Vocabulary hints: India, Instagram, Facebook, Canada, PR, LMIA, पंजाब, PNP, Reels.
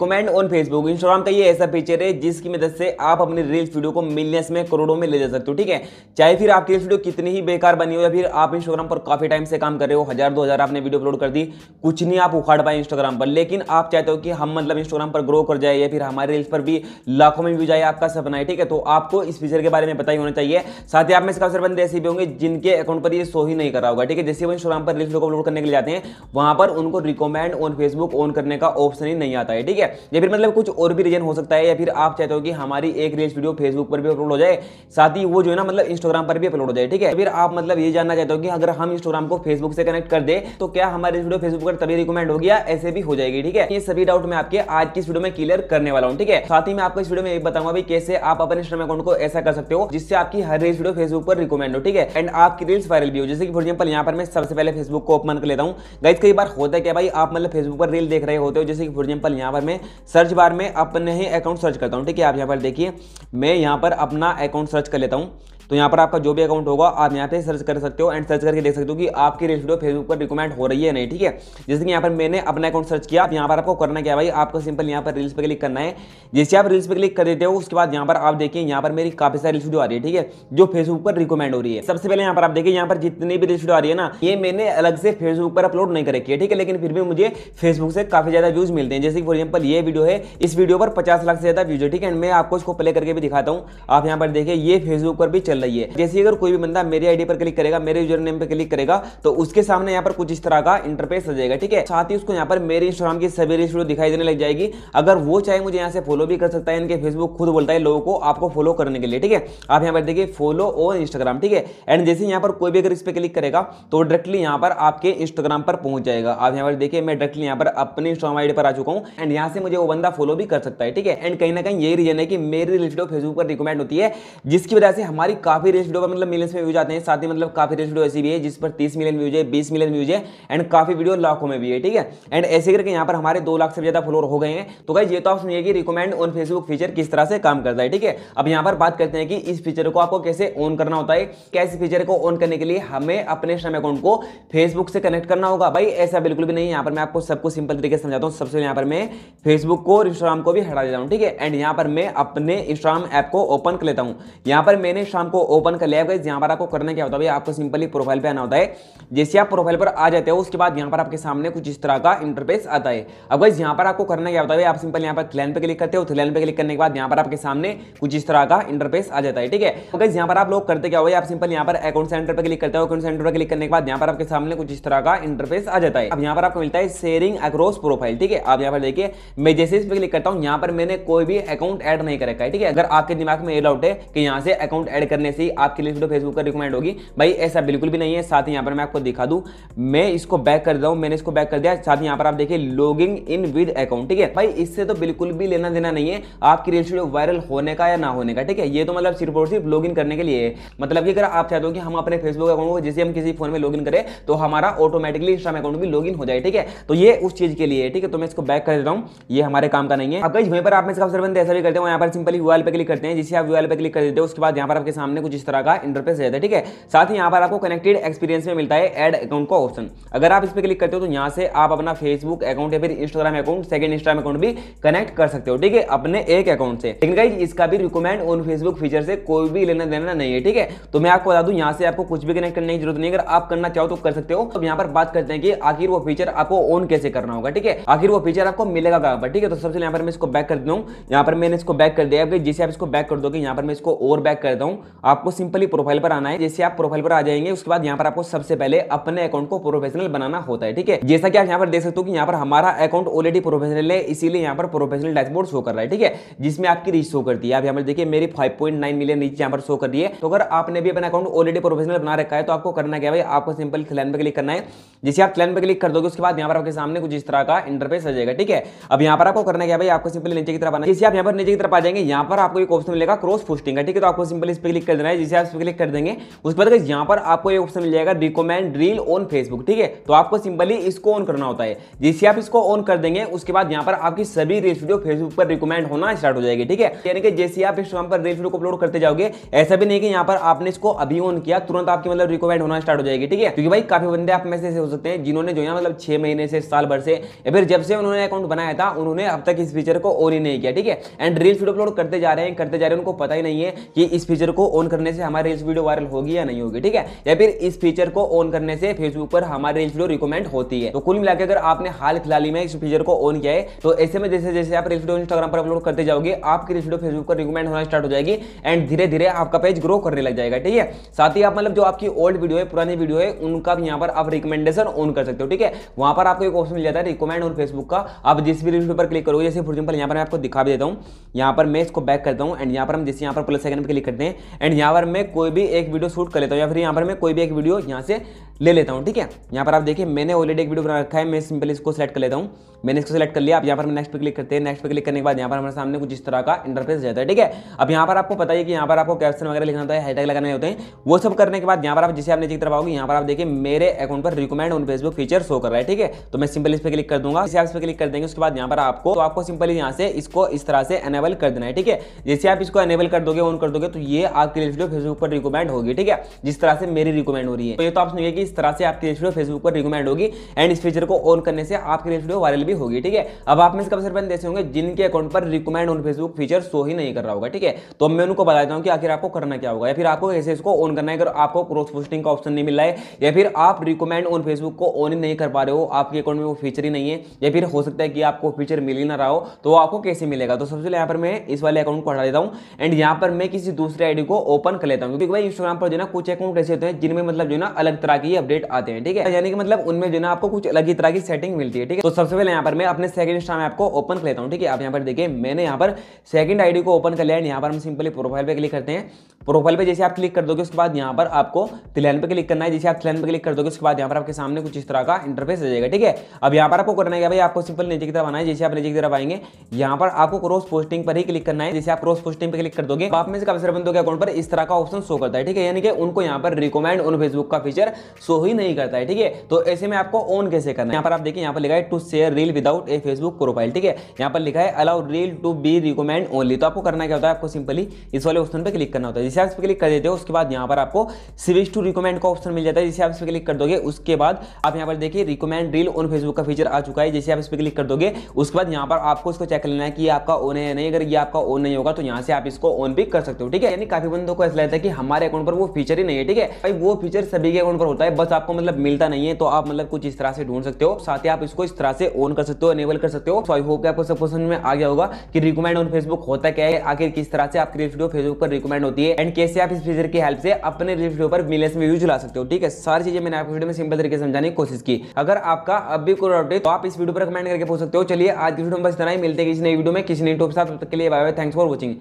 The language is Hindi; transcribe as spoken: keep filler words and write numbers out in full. Comment on Facebook. इंस्टाग्राम का ये ऐसा फीचर है जिसकी मदद से आप अपनी रील्स वीडियो को मिलियंस में, करोड़ों में ले जा सकते हो। ठीक है, चाहे फिर आपकी रील्स वीडियो कितनी ही बेकार बनी हो या फिर आप इंस्टाग्राम पर काफी टाइम से काम कर रहे हो, हजार दो हजार आपने वीडियो अपलोड कर दी, कुछ नहीं आप उखाड़ पाए इंस्टाग्राम पर, लेकिन आप चाहते हो कि हम मतलब इंस्टाग्राम पर ग्रो कर जाए या फिर हमारे रील्स पर भी लाखों में व्यूज आए, आपका सपना है। ठीक है, तो आपको इस फीचर के बारे में पता ही होना चाहिए। साथ ही आप में से काफी सारे बंदे ऐसे भी होंगे जिनके अकाउंट पर ये शो ही नहीं कर रहा होगा। ठीक है, जैसे वो इंस्टाग्राम पर रील्स को अपलोड करने के लिए जाते हैं, वहां पर उनको रिकमेंड ऑन फेसबुक ऑन करने का ऑप्शन ही नहीं आता है। ठीक है, या फिर मतलब कुछ और भी रीजन हो सकता है, या फिर आप चाहते हो कि हमारी एक रील्स वीडियो फेसबुक पर भी अपलोड हो जाए, साथ ही वो जो है ना मतलब इंस्टाग्राम पर भी अपलोड हो जाए। ठीक है, फिर आप मतलब ये जानना चाहते हो कि अगर हम इंस्टाग्राम को फेसबुक से कनेक्ट कर दे तो क्या हमारी वीडियो फेसबुक पर तभी रिकमेंड होगी या ऐसे भी हो जाएगी। ठीक है, ये सभी डाउट मैं आपके आज की इस वीडियो में क्लियर करने वाला हूँ। ठीक है, साथ ही मैं आपको इस वीडियो में ये बताऊंगा भी कैसे आप अपने इंस्टाग्राम अकाउंट को ऐसा कर सकते हो जिससे आपकी हर रील्स वीडियो फेसबुक पर रिकमेंड हो। ठीक है, एंड आपकी रील्स वायरल भी हो। जैसे कि फॉर एग्जाम्पल यहाँ पर मैं सबसे पहले फेसबुक को ओपन कर लेता हूँ। गाइस कई बार होता है क्या भाई, आप मतलब फेसबुक पर रील देख रहे होते हो, जैसे कि फॉर एग्जाम्पल यहाँ पर मैं सर्च बार में अपने ही अकाउंट सर्च करता हूँ। ठीक है, आप यहाँ पर देखिए मैं यहाँ पर अपना अकाउंट सर्च कर लेता हूँ। तो यहाँ पर आपका जो भी अकाउंट होगा आप यहाँ पे सर्च कर सकते हो एंड सर्च करके देख सकते हो कि आपकी रील्स वीडियो फेसबुक पर रिकमेंड हो रही है नहीं। ठीक है, जैसे कि यहाँ पर मैंने अपना अकाउंट सर्च किया। यहाँ पर आपको करना क्या भाई, आपको सिंपल यहाँ पर रील्स पे क्लिक करना है। जैसे आप रील्स पे क्लिक कर देते हो उसके बाद यहाँ पर आप देखिए यहाँ पर मेरी काफी सारी रील्स वीडियो आ रही है। ठीक है, जो फेसबुक पर रिकमेंड हो रही है। सबसे पहले यहाँ पर आप देखिए यहाँ पर जितनी भी रील्स वीडियो आ रही है ना, ये मैंने अलग से फेसबुक पर अपलोड नहीं कर रखी है। ठीक है, लेकिन फिर भी मुझे फेसबुक से काफी ज्यादा व्यूज मिलते हैं। जैसे फॉर एग्जाम्पल ये वीडियो है, इस वीडियो पर पचास लाख से ज्यादा व्यूज है। ठीक है, मैं आपको इसको प्ले करके भी दिखाता हूँ। आप यहाँ पर देखिए ये फेसबुक पर भी चल रही है। जैसे अगर कोई भी बंदा मेरी आईडी पर क्लिक करेगा, मेरे यूजर नेम पर क्लिक करेगा, तो उसके सामने यहाँ पर कुछ इस तरह का इंटरफेस आ जाएगा। ठीक है, साथ ही उसको यहाँ पर मेरे इंस्टाग्राम की सभी रील्स वीडियो दिखाई देने लग जाएगी। अगर वो चाहे मुझे यहाँ से फॉलो भी कर सकता है। इनके फेसबुक खुद बोलता है लोगों को आपको फॉलो करने के लिए। ठीक है, आप यहाँ पर देखिए फॉलो और इंस्टाग्राम। ठीक है, एंड जैसे यहाँ पर कोई भी अगर इस पर क्लिक करेगा तो डायरेक्टली यहाँ पर आपके इंस्टाग्राम पर पहुंच जाएगा। आप यहाँ पर देखिए मैं डायरेक्टली यहाँ पर अपने इंस्टाग्राम आईडी पर आ चुका हूँ एंड यहाँ से मुझे वो बंदा फॉलो भी कर सकता है। ठीक है, एंड कहीं ना कहीं यही रीजन है कि मेरी रील्स वीडियो फेसबुक पर रिकमेंड होती है, जिसकी वजह से हमारी काफी रील्स वीडियो पर मतलब मिलियंस में व्यूज आते हैं। साथ ही मतलब काफी रील्स वीडियो ऐसी भी है जिस पर तीस मिलियन व्यूज है, बीस मिलियन व्यूज है एंड काफी वीडियो लाखों में भी है। ठीक है, एंड ऐसे करके यहाँ पर हमारे दो लाख से ज्यादा फॉलोअर हो गए हैं। तो गाइस ये तो आप सुनिए कि रिकमेंड ऑन फेसबुक फीचर किस तरह से काम करता है। ठीक है, अब यहाँ पर बात करते हैं कि इस फीचर को आपको कैसे ऑन करना होता है। क्या इस फीचर को ऑन करने के लिए हमें अपने इंस्टाग्राम अकाउंट को फेसबुक से कनेक्ट करना होगा? भाई ऐसा बिल्कुल भी नहीं। यहाँ पर मैं आपको सबको सिंपल तरीके से समझाता हूँ। सबसे पहले यहाँ पर मैं फेसबुक को और इंस्टाग्राम को भी हटा देता हूँ। ठीक है, एंड यहाँ पर मैं अपने इंस्टाग्राम ऐप को ओपन कर लेता हूँ। यहाँ पर मैंने शाम को ओपन कर लिया। यहाँ पर आपको करना क्या होता है, आपको सिंपली प्रोफाइल पे आना होता है। जैसे आप प्रोफाइल पर आ जाते हो उसके बाद यहाँ पर आपके सामने कुछ इस तरह का इंटरफेस आता है। अब गाइस यहाँ पर आपको करना क्या होता है, आप सिंपल यहाँ पर थ्रेड पे क्लिक करते हो। थ्रेड पे क्लिक करने के बाद यहाँ पर आपके सामने कुछ इस तरह का इंटरफेस आ जाता है। ठीक है, तो गाइस यहाँ पर आप लोग करते क्या हो, आप सिंपल यहाँ पर अकाउंट सेंटर पर क्लिक करते हो। अकाउंट सेंटर पर क्लिक करने के बाद यहाँ पर आपके सामने कुछ इस तरह का इंटरफेस आ जाता है। अब यहाँ पर आपको मिलता है शेयरिंग अक्रॉस प्रोफाइल। ठीक है, आप यहाँ पर देखिए मैं जैसे इस पर क्लिक करता हूँ यहाँ पर मैंने कोई भी अकाउंट ऐड नहीं कर रखा है। ठीक है, अगर आपके दिमाग में ये डाउट है कि यहाँ से अकाउंट ऐड करने से आपके लिए फेसबुक पर रिकमेंड होगी, भाई ऐसा बिल्कुल भी नहीं है। साथ ही यहाँ पर मैं आपको दिखा दूं, मैं इसको बैक कर दूं, मैंने इसको बैक कर दिया। साथ ही यहाँ पर आप देखिए लॉगिंग इन विद अकाउंट। ठीक है, भाई इससे तो बिल्कुल भी लेना देना नहीं है आपकी रील्स वीडियो वायरल होने का या ना होने का। ठीक है, ये तो मतलब सिर्फ और सिर्फ लॉगिन करने के लिए है। मतलब कि अगर आप चाहते हो कि हम अपने फेसबुक अकाउंट को जैसे हम किसी फोन में लॉगिन करें तो हमारा ऑटोमेटिकली इंस्टाग्राम अकाउंट भी लॉगिन हो जाए। ठीक है, तो ये उस चीज के लिए। ठीक है, तो मैं इसको बैक कर देता हूँ, ये हमारे काम का नहीं है। अब वहीं पर आप में सबसे बंदे ऐसा भी करते हो, यहाँ पर सिंपली यूआरएल पे क्लिक करते हैं। जिससे आप यूआरएल पे क्लिक कर देते हो उसके बाद यहाँ पर आपके सामने कुछ इस तरह का इंटरफेस रहता है। ठीक है, साथ ही यहाँ पर आपको कनेक्टेड एक्सपीरियंस में मिलता है ऐड अकाउंट का ऑप्शन। अगर आप इस पे क्लिक करते हो तो यहाँ से आप अपना फेसबुक अकाउंट या फिर Instagram account, second Instagram account भी कनेक्ट कर सकते हो। ठीक है, अपने एक अकाउंट से। लेकिन गाइस इसका भी रिकमेंड ऑन फेसबुक फीचर से कोई भी लेना देना नहीं है। ठीक है, तो मैं आपको बता दूं यहाँ से आपको कुछ भी कनेक्ट करने की जरूरत नहीं है। अगर आप करना चाहो तो कर सकते हो। अब यहाँ पर बात करते हैं कि आखिर वो फीचर आपको ऑन कैसे करना होगा। ठीक है, आखिर वो फीचर आपको मिलेगा कहाँ पर। ठीक है, तो सबसे यहाँ पर मैं इसको बैक कर दूं, यहाँ पर मैंने इसको बैक कर दिया। जैसे आप इसको बैक कर दोगे, यहाँ पर मैं इसको और बैक करता हूँ। आपको सिंपली प्रोफाइल पर आना है। जैसे आप प्रोफाइल पर आ जाएंगे उसके बाद यहाँ पर आपको सबसे पहले अपने अकाउंट को प्रोफेशनल बनाना होता है। ठीक है, जैसा कि आप यहाँ पर देख सकते हो कि यहाँ पर हमारा अकाउंट ऑलरेडी प्रोफेशनल है, इसीलिए यहाँ पर प्रोफेशनल डैशबोर्ड शो कर रहा है। ठीक है, जिसमें आपकी रीच शो करती है। आप यहाँ पर देखिए मेरी five point nine million reach यहाँ पर शो कर रही है। तो अगर आपने भी अपना अकाउंट ऑलरेडी प्रोफेशनल बना रखा है तो आपको करना क्या है, आपको सिंपल थ्रेड पे क्लिक करना है। जैसे आप थ्रेड पे क्लिक कर दोगे उसके बाद यहाँ पर आपके सामने कुछ इस तरह का इंटरफेस आ जाएगा। ठीक है, अब यहाँ पर आपको करना क्या है, आपको सिंपली नीचे की तरफ आना है। जैसे आप यहाँ पर नीचे की तरफ आ जाएंगे यहाँ पर आपको एक ऑप्शन मिलेगा क्रॉस पोस्टिंग का। ठीक है, तो आपको सिंपल इस पर क्लिक कर देना है। जिसे आप क्लिक कर देंगे उसके बाद यहाँ पर आपको एक ऑप्शन मिल जाएगा रिकमेंड रील ऑन फेसबुक, ठीक है। तो आपको सिंपली इसको ऑन करना होता है। जिसे आप इसको ऑन कर देंगे उसके बाद यहाँ पर आपकी सभी रील्स वीडियो फेसबुक पर रिकमेंड होना स्टार्ट हो जाएगी, ठीक है। यानी कि जैसे आप इंस्टाग्राम पर रील्स वीडियो को अपलोड करते जाओगे, ऐसा भी नहीं कि यहाँ पर आपने इसको अभी ऑन किया तुरंत आपकी मतलब रिकमेंड होना स्टार्ट हो जाएगी, ठीक है। क्योंकि भाई काफी बंदे आप में से हो सकते हैं जिन्होंने जो है मतलब छह महीने से साल भर से या फिर जब से उन्होंने अकाउंट बनाया था उन्होंने अब तक इस फीचर को ऑन ही नहीं किया, ठीक है। एंड रील्स वीडियो अपलोड करते जा रहे हैं करते जा रहे हैं उनको पता ही नहीं है कि इस फीचर को ऑन करने से हमारी रील्स वीडियो वायरल होगी या नहीं होगी, ठीक है। या फिर इस फीचर को ऑन करने से फेसबुक पर हमारी रील्स वीडियो रिकमेंड होती है। तो कुल मिलाकर अगर आपने हाल फिलहाल में इस फीचर को ऑन किया है तो ऐसे में जैसे जैसे आप रील्स वीडियो इंस्टाग्राम पर अपलोड करते जाओगे आपकी रील्स वीडियो फेसबुक पर रिकमेंड होना स्टार्ट हो जाएगी एंड धीरे धीरे आपका पेज ग्रो करने लग जाएगा, ठीक है। साथ ही आप मतलब जो आपकी ओल्ड वीडियो है पुरानी वीडियो है उनका भी यहाँ पर आप रिकमेंडेशन ऑन कर सकते हो, ठीक है। वहां पर आपको एक ऑप्शन मिल जाता है रिकमेंड ऑन फेसबुक का। आप जिस भी रील्स पर क्लिक करोगे, जैसे फॉर एग्जांपल यहाँ पर मैं आपको दिखा भी देता हूँ, यहाँ पर मैं इसको बैक करता हूँ एंड यहाँ पर हम जैसे यहाँ पर प्लस आइकन पर क्लिक करते हैं एंड यहाँ पर मैं कोई भी एक वीडियो शूट कर लेता हूँ या फिर यहाँ पर मैं कोई भी एक वीडियो यहाँ से ले लेता हूँ, ठीक है। यहाँ पर आप देखिए मैंने ऑलरेडी एक वीडियो बना रखा है, मैं सिंपल इसको सेलेक्ट कर लेता हूँ। मैंने इसको सेलेक्ट कर लिया। अब यहाँ पर मैं नेक्स्ट पे क्लिक करते हैं। नेक्स्ट पे क्लिक करने के बाद यहाँ पर हमारे सामने कुछ इस तरह का इंटरफेस जाता है, ठीक है। अब यहाँ पर आपको पता है कि यहाँ पर आपको कैप्शन वगैरह लिखना होता है, हैशटैग लगाने होते हैं। वो सब करने के बाद यहाँ पर आप जिसे आप नीचे की तरफ आओगे यहाँ पर आप देखिए मेरे अकाउंट पर recommend on Facebook feature show कर रहा है, ठीक है। तो मैं सिंपल इस पर क्लिक कर दूंगा। जैसे आप इस पर क्लिक कर देंगे उसके बाद यहाँ पर आपको तो आपको सिंपली यहाँ से इसको इस तरह से एनेबल कर देना है, ठीक है। जैसे आप इसको एनेबल कर दोगे ऑन कर दोगे तो ये आपकी रील्स वीडियो फेसबुक पर रिकमेंड होगी, ठीक है। जिस तरह से मेरी रिकमेंड हो रही है तो ये तो आप सुनिए कि इस तरह से आपकी रील्स वीडियो फेसबुक पर रिकमेंड होगी एंड इस फीचर को ऑन करने से आपकी रील्स वीडियो वायरल भी होगी, ठीक है। अब आप में से काफी सारे बंदे ऐसे होंगे जिनके अकाउंट पर recommend on Facebook feature show ही नहीं कर रहा होगा, ठीक है। तो मैं उनको बता देता हूँ कि आखिर आपको करना क्या होगा या फिर आपको कैसे इसको ऑन करना है। अगर आपको क्रॉस पोस्टिंग का ऑप्शन नहीं मिला है या फिर आप रिकमेंड ऑन फेसबुक को ऑन ही नहीं कर पा रहे हो, आपके अकाउंट में वो फीचर ही नहीं है या फिर हो सकता है कि आपको फीचर मिल ही ना रहा हो, तो आपको कैसे मिलेगा। तो सबसे पहले यहाँ पर मैं इस वाले अकाउंट को हटा देता हूँ एंड यहाँ पर मैं किसी दूसरे आईडी को ओपन कर लेता हूँ। क्योंकि भाई इंस्टाग्राम पर जो ना कुछ अकाउंट ऐसे होते हैं जिनमें मतलब जो ना अलग तरह की अपडेट आते हैं, ठीक है। यानी कि मतलब उनमें जो ना आपको कुछ अलग ही तरह की सेटिंग मिलती है, ठीक है। तो सबसे पहले यहाँ पर मैं अपने सेकंड इंस्टाग्राम ऐप को ओपन कर लेता हूँ, ठीक है। आप यहाँ पर देखिए मैंने यहाँ पर सेकंड आईडी को ओपन कर लिया। यहाँ पर हम सिंपली प्रोफाइल पे क्लिक करते हैं। प्रोफाइल पे जैसे आप क्लिक कर दोगे उसके बाद यहाँ पर आपको तिलहन पे क्लिक करना है। जैसे आप तिलहन पे क्लिक कर दोगे उसके बाद यहाँ पर आपके सामने कुछ इस तरह का इंटरफेस आ जाएगा, ठीक है। अब यहाँ पर आपको करना है भाई आपको सिंपल नीचे की तरफ आना है। जैसे आप नीचे की तरफ आएंगे यहाँ पर आपको क्रॉस पोस्टिंग पर ही क्लिक करना है। जैसे आप क्रॉस पोस्टिंग पे क्लिक कर दोगे आप में से काफी सारे बंदों के अकाउंट पर इस तरह का ऑप्शन शो करता है, ठीक है। यानी कि उनको यहाँ पर रिकमेंड ऑन फेसबुक का फीचर शो ही नहीं करता है, ठीक है। तो ऐसे में आपको ऑन कैसे करना है। यहाँ पर आप देखिए यहाँ पर लिखा है to share reel without a Facebook profile, ठीक है। यहाँ पर लिखा है allow reel to be recommend only. तो आपको करना क्या होता है, आपको सिंपली इस वाले ऑप्शन पर क्लिक करना होता है। जैसे आप इस पर क्लिक कर देते हो उसके बाद यहाँ पर आपको सीरीज टू रिकमेंड का ऑप्शन मिल जाता है। जैसे आप इस पर क्लिक कर दोगे उसके बाद आप यहाँ पर देखिए रिकमेंड रील ऑन फेसबुक का फीचर आ चुका है। जैसे आप इस पर क्लिक कर दोगे उसके बाद यहाँ पर आपको इसको चेक लेना है कि आपका ऑन है या नहीं। अगर ये आपका ऑन नहीं होगा तो यहाँ से आप इसको ऑन भी कर सकते हो, ठीक है। यानी काफी बंदों को ऐसा लगता है कि हमारे अकाउंट पर वो फीचर ही नहीं है, ठीक है। भाई वो फीचर सभी के अकाउंट पर होता है, बस आपको मतलब मिलता नहीं है। तो आप मतलब कुछ इस तरह से ढूंढ सकते हो। साथ ही आप इसको इस तरह से ऑन कर सकते हो, एनेबल कर सकते हो। सो आई होप कि आपको सब पसंद में आ गया होगा कि रिकमेंड ऑन फेसबुक होता क्या है, आखिर किस तरह से आपकी रील्स वीडियो फेसबुक पर रिकमेंड होती है एंड कैसे आप इस फीचर की हेल्प से अपने रील्स वीडियो पर मिलियंस में व्यूज ला सकते हो, ठीक है। सारी चीजें मैंने आपको वीडियो में सिंपल तरीके से समझाने की कोशिश की। अगर आपका अब भी कोई डाउट है तो आप इस वीडियो पर कमेंट करके पूछ सकते हो। चलिए आज की वीडियो में बस इतना ही, मिलते हैं किसी नई वीडियो में किसी नई टॉपिक के साथ। तब तक के लिए bye bye, thanks for watching.